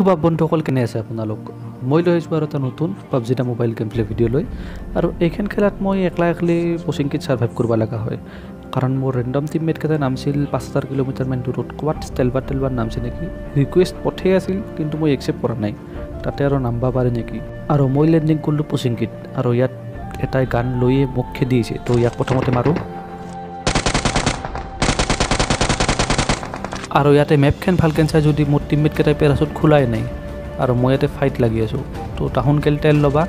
থুবা বন্ধুসকল কেনে আছে আপোনালোক মই লৈ আছো আৰু এটা নতুন PUBG mobile game play video লৈ আৰু এইখন খেলাত মই একলা পোচিং কিট সাৰ্ভাইভ কৰিব লগা হয় কাৰণ মোৰ ৰেন্ডম টিমমেট কেটা নাম আছিল 5-4 কিলোমিটাৰ মান দূৰত কোৱাট ষ্টেল বাটল বা নাম চিনেকি ৰিকুৱেষ্ট পঠে আছিল কিন্তু মই একচেপ্ট কৰা নাই তাতে আৰু নাম্বা পাৰে নেকি আৰু মই লেন্ডিং কৰিলো পোচিং কিট আৰু ইয়াত এটাই গান লৈয়ে মুখে দিছে তো ইয়াক প্ৰথমতে মাৰো আৰু ইয়াতে ম্যাপ খান ভালকেন চাই যদি মোৰ টিমমেট কেটাই পেৰাসুট খোলাই নাই আৰু মই ইয়াতে ফাইট লাগি আছো তো টাউন কেল টেল লবা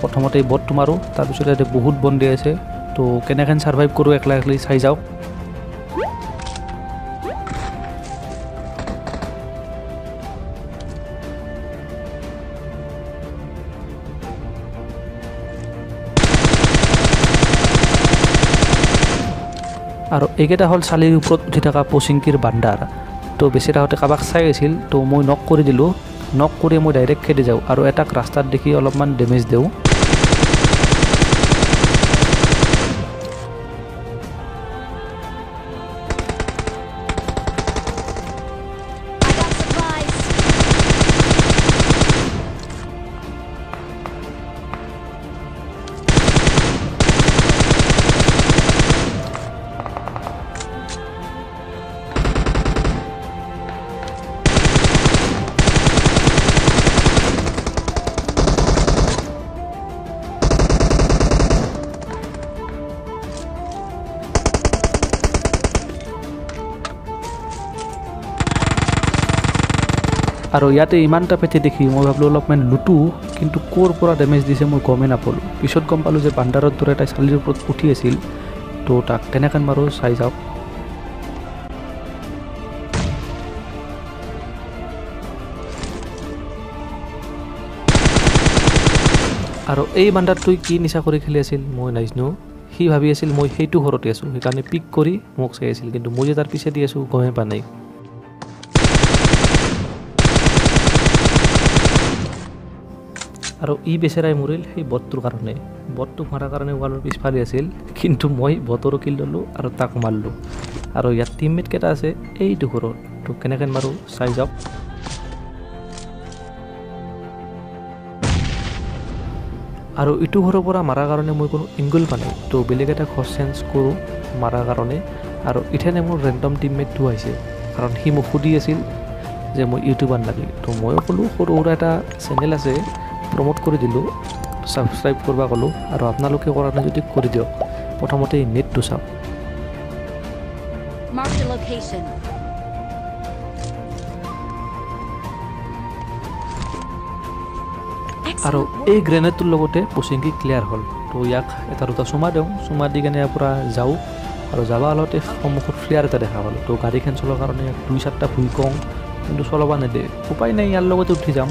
প্ৰথমতে বট মাৰো তাৰ পিছত ইয়াতে বহুত বন্দী আছে তো কেনেখান সাৰ্ভাইভ কৰো একলা একলা চাই যাও আৰু একেটা হল শালিৰ ওপৰত উঠি থকা পোচিংকিৰ বান্দাৰ তো বেছিটা হতে কাবাক চাই আছিল তো মই নক কৰি দিলো নক কৰি মই ডাইৰেক্ট খেদি যাও আৰু এটাক ৰাস্তাত দেখি অলপমান ড্যামেজ দেউ আৰু ইয়াতে ইমানটা পেতে দেখি মই ভাবলো অলপমান লুটু কিন্তু কোৰ পুৰা ড্যামেজ দিছে মই গমে না পলো পিছত গম পালো যে বান্দাৰৰ দৰে এটা শালিৰ ওপৰত উঠি আছিল তো তাক কেনেখান মাৰো চাই যাও আৰু এই বান্দাৰটোই কি নিচা কৰি খেলি আছিল মই নাইজনো সি ভাবি আছিল মই হেতু হৰতে আছো সেইকাৰণে পিক কৰি মোক চাই আছিল কিন্তু মই যে তাৰ পিছে দি আছো গমে পা নাই আৰু ই বেচেৰাই মৰিল সেই বটটোৰ কাৰণে বটটো মাৰাৰ কাৰণে ওয়ালৰ পিছফালে আছিল কিন্তু মই বটৰ কিল ললো আৰু তাক মাৰলো আৰু ইয়াৰ টিমমেট কেটা আছে এই দুঘৰত তো কেনেকেন মাৰো চাই যাও আৰু ইটো ঘৰৰ পৰা মাৰাৰ কাৰণে মই কোনো এংগল পালে তো বেলেগ এটা খচ চেঞ্জ কৰো মাৰাৰ কাৰণে আৰু ইথেনে মোৰ ৰেন্ডম টিমমেট টো আহিছে কাৰণ সি মোক সুধি আছিল যে মই ইউটিউবাৰ লাগিল তো মই কলো সৰু এটা চেনেল আছে প্রমোট করে দিলো সাবস্ক্রাইব করবা গলো আর আপনালকে করা নাই যদি করে দিও প্রথমতে net to sub mark the location আর এই গ্ৰেনেডৰ লগতে পুশিং কি ক্লিয়ার হল তো ইয়াক এটা দুটা সুমা দেও সুমা দি গনে পুরা যাও আর যাবা হলতে সমুখত ফ্লেয়ার এটা দেখা হল তো গাড়ি খান চলার কারণে 2-7টা ভুই কম কিন্তু চলবা নাই দে উপায় নাই ইয়ার লগতে উঠি যাম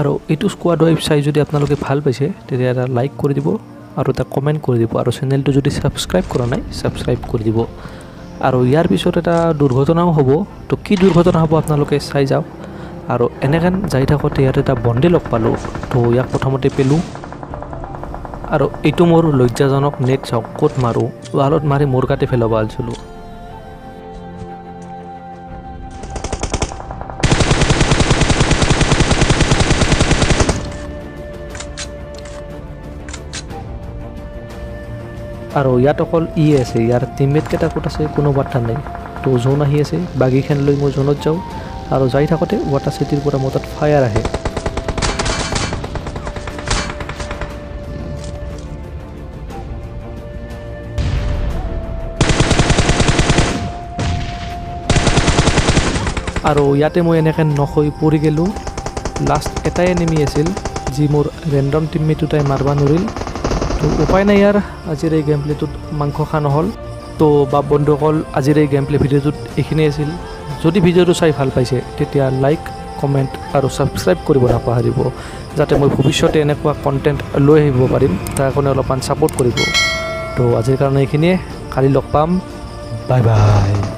আৰু এইটো স্কোয়াড ওয়াইব চাই যদি আপোনালোকে ভাল পাইছে তেতিয়া এটা লাইক কৰি দিব আৰু এটা কমেন্ট কৰি দিব আৰু চেনেলটো যদি সাবস্ক্ৰাইব কৰা নাই সাবস্ক্ৰাইব কৰি দিব আৰু ইয়াৰ পিছত এটা দুৰ্ঘটনাও হ'ব তো কি দুৰ্ঘটনা হ'ব আপোনালোকে চাই যাও আৰু এনেখান যাই থাকোতে ইয়াত এটা বন্দী লগ পালো তো ইয়াক প্ৰথমতে পেলো আৰু এইটো মোৰ লজ্জাজনক নেট চকত মাৰো ওয়ালত মাৰি মোৰ কাটে ফেলাব আলছিলো আৰু ইয়াত অকল ই আছে ইয়াৰ টিমমেট কেটা কোট আছে কোনো বাৰ্তা নাই তো জোন আহি আছে বাগিখান লৈ মই জোনত যাওঁ আৰু যাই থাকোতে ৱাটাৰ চিটিৰ পৰা মতাত ফায়াৰ আহে আৰু ইয়াতে মই এনেকৈ নহৈ পৰি গেলো লাষ্ট এটাই এনিমি আছিল যি মোৰ ৰেন্ডম টিমমেট দুটাই মাৰবা নোৱাৰিল উপায় নাই ইয়াৰ আজিৰ এই গেম প্লেটোত মাংস খান হল তো বাপ বন্ধুসকল আজিৰ এই গেম প্লে ভিডিঅ'টোত এইখিনিয়ে আছিল। যদি ভিডিঅ'টো চাই ভাল পাইছে তেতিয়া লাইক কমেণ্ট আৰু ছাবস্ক্ৰাইব কৰিব নাপাহৰিব, যাতে মই ভৱিষ্যতে এনেকুৱা কণ্টেণ্ট লৈ আহিব পাৰিম, তাৰ কাৰণে অলপমান ছাপোৰ্ট কৰিব। তো আজিৰ কাৰণে এইখিনিয়ে, কালি লগ পাম, বাই বাই।